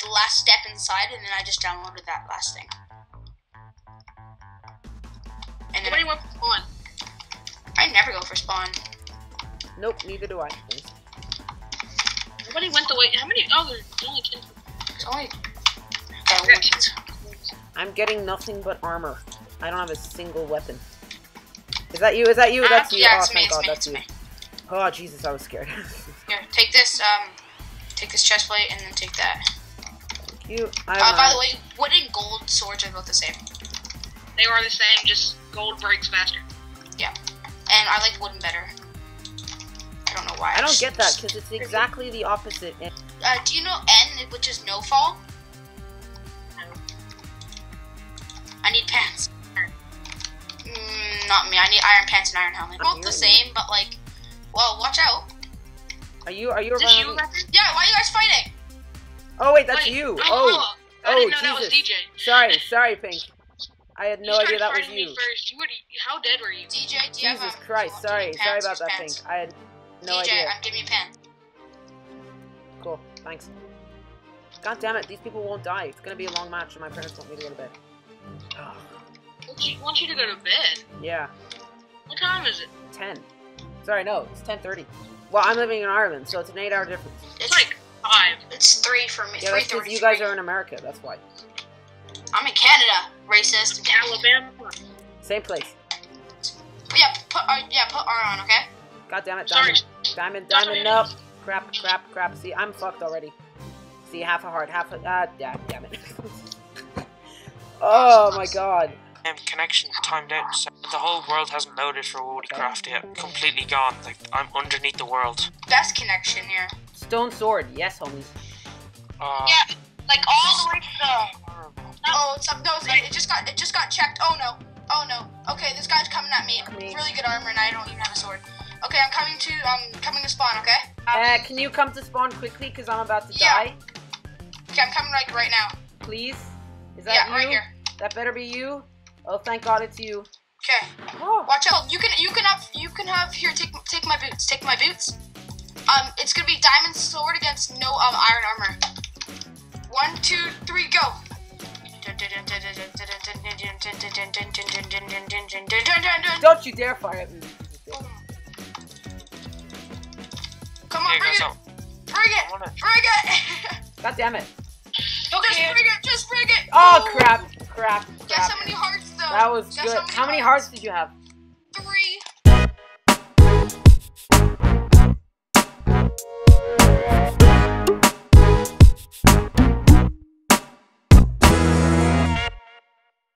like the last step inside, and then I just downloaded that last thing. And then what do you want for spawn? I never go for spawn. Nope, neither do I. Nobody went the way. How many? Oh, there's only 10. It's only. I'm getting nothing but armor. I don't have a single weapon. Is that you? Is that you? That's you. Yeah, oh, thank God, that's you. Oh, Jesus, I was scared. Here, take this chest plate and then take that. Thank you. By the way, wooden gold swords are both the same. They are the same, just gold breaks faster. Yeah. And I like wooden better. I don't know why. I don't get that, because it's exactly the opposite. Do you know N, which is no fall? I need pants. Not me. I need iron pants and iron helmet. Both the same, but like, well, watch out. Are you around? You? Yeah. Why are you guys fighting? Oh wait, that's you. Oh, I didn't know that was DJ. Sorry, Pink. I had no idea that was you. How dead were you? DJ, do you have Jesus Christ. Sorry about that, Pink. I had no idea. DJ, I'm giving you pants. Cool. Thanks. God damn it, these people won't die. It's gonna be a long match, and my parents want me to go to bed. Oh. She wants you to go to bed. Yeah. What time is it? 10. Sorry, no, it's 10:30. Well, I'm living in Ireland, so it's an 8-hour difference. It's like 5. It's 3 for me. Yeah, 3:30. You guys are in America. That's why. I'm in Canada. Racist. In Alabama. Same place. Yeah. Put R on. Okay. God damn it, diamond. Sorry. Diamond up. Crap. See, I'm fucked already. See, half a heart, half a. Yeah, damn it. Oh my God. Connection timed out, so the whole world hasn't loaded for Woodcraft yet. Completely gone. Like, I'm underneath the world. Best connection here. Yeah. Stone sword, yes, homie. Yeah, like all the way to the. Oh, it's up. No, it's not. It just got checked. Oh no. Okay, this guy's coming at me. Really good armor, and I don't even have a sword. Okay, I'm coming to spawn. Okay. Can you come to spawn quickly? Cause I'm about to die. Okay, I'm coming like right now. Please. Is that you? Right here. That better be you. Oh, thank God it's you. Okay. Oh. Watch out. You can have here. Take my boots. It's gonna be diamond sword against no iron armor. 1, 2, 3, go. Don't you dare fire at me. Come on, bring it. Bring it. God damn it. Just bring it! Oh, crap. Got so many hearts, though. That was good. How many hearts did you have?